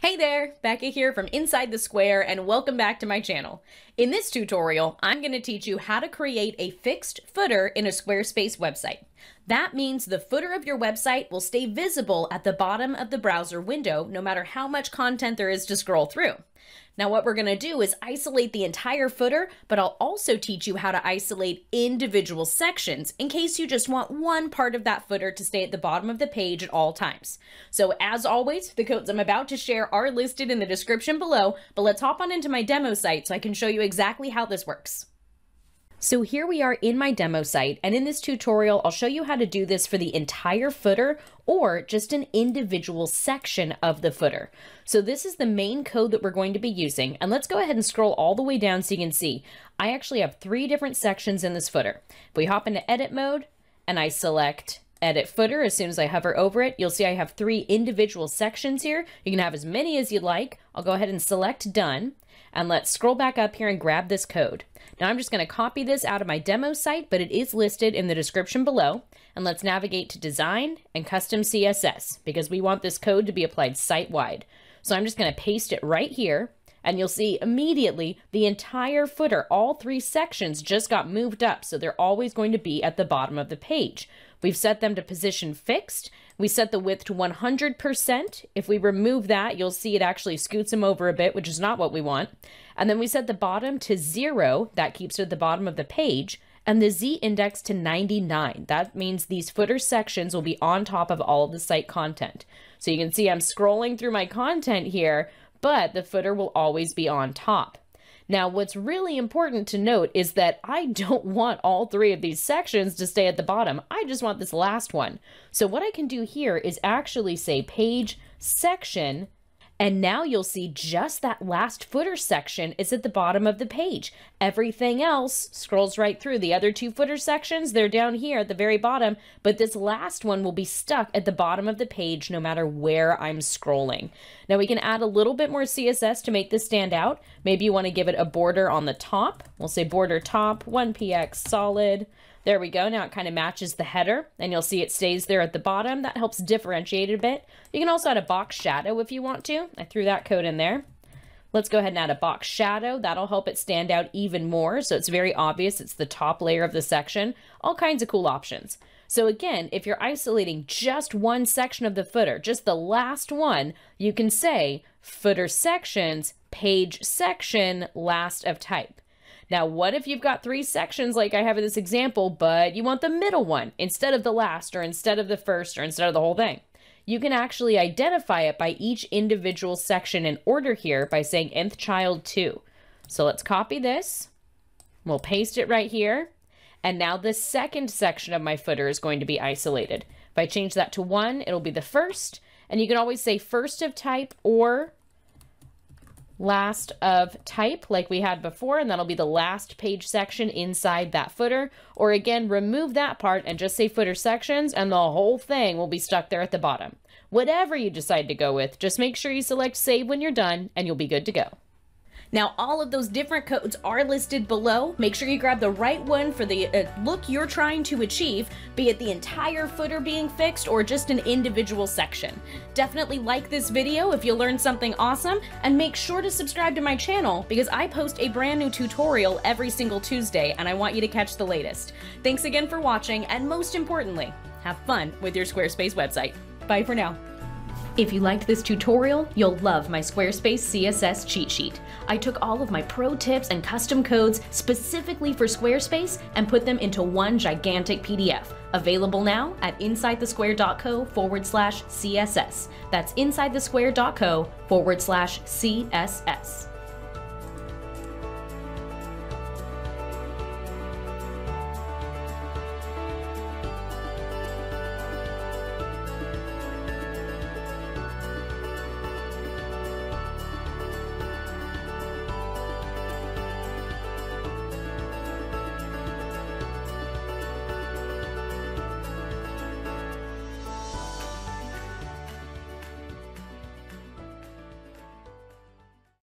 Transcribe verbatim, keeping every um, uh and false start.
Hey there, Becca here from Inside the Square, and welcome back to my channel. In this tutorial, I'm going to teach you how to create a fixed footer in a Squarespace website. That means the footer of your website will stay visible at the bottom of the browser window, no matter how much content there is to scroll through. Now what we're going to do is isolate the entire footer, but I'll also teach you how to isolate individual sections in case you just want one part of that footer to stay at the bottom of the page at all times. So as always, the codes I'm about to share are listed in the description below, but let's hop on into my demo site so I can show you exactly how this works. So here we are in my demo site, and in this tutorial, I'll show you how to do this for the entire footer or just an individual section of the footer. So this is the main code that we're going to be using, and let's go ahead and scroll all the way down so you can see. I actually have three different sections in this footer. If we hop into edit mode and I select edit footer, as soon as I hover over it, you'll see I have three individual sections here. You can have as many as you'd like. I'll go ahead and select done. And let's scroll back up here and grab this code. Now I'm just going to copy this out of my demo site, but it is listed in the description below. And let's navigate to design and custom C S S because we want this code to be applied site-wide. So I'm just going to paste it right here, and you'll see immediately the entire footer, all three sections, just got moved up. So they're always going to be at the bottom of the page. We've set them to position fixed. We set the width to one hundred percent. If we remove that, you'll see it actually scoots them over a bit, which is not what we want. And then we set the bottom to zero. That keeps it at the bottom of the page. And the Z index to ninety-nine. That means these footer sections will be on top of all of the site content. So you can see I'm scrolling through my content here, but the footer will always be on top. Now, what's really important to note is that I don't want all three of these sections to stay at the bottom. I just want this last one. So what I can do here is actually say page section, and now you'll see just that last footer section is at the bottom of the page. Everything else scrolls right through. The other two footer sections, they're down here at the very bottom, but this last one will be stuck at the bottom of the page no matter where I'm scrolling. Now we can add a little bit more C S S to make this stand out. Maybe you want to give it a border on the top. We'll say border top, one P X solid. There we go. Now it kind of matches the header, and you'll see it stays there at the bottom. That helps differentiate it a bit. You can also add a box shadow if you want to. I threw that code in there. Let's go ahead and add a box shadow. That'll help it stand out even more, so it's very obvious it's the top layer of the section. All kinds of cool options. So again, if you're isolating just one section of the footer, just the last one, you can say footer sections, page section, last of type. Now, what if you've got three sections like I have in this example, but you want the middle one instead of the last, or instead of the first, or instead of the whole thing? You can actually identify it by each individual section in order here by saying nth child two. So let's copy this. We'll paste it right here. And now the second section of my footer is going to be isolated. If I change that to one, it'll be the first. And you can always say first of type or last of type like we had before, and that'll be the last page section inside that footer. Or again, remove that part and just say footer sections, and the whole thing will be stuck there at the bottom. Whatever you decide to go with, just make sure you select save when you're done and you'll be good to go. Now, all of those different codes are listed below. Make sure you grab the right one for the uh, look you're trying to achieve, be it the entire footer being fixed or just an individual section. Definitely like this video if you learned something awesome, and make sure to subscribe to my channel because I post a brand new tutorial every single Tuesday, and I want you to catch the latest. Thanks again for watching, and most importantly, have fun with your Squarespace website. Bye for now. If you liked this tutorial, you'll love my Squarespace C S S cheat sheet. I took all of my pro tips and custom codes specifically for Squarespace and put them into one gigantic P D F. Available now at inside the square dot co forward slash C S S. That's inside the square dot co forward slash C S S.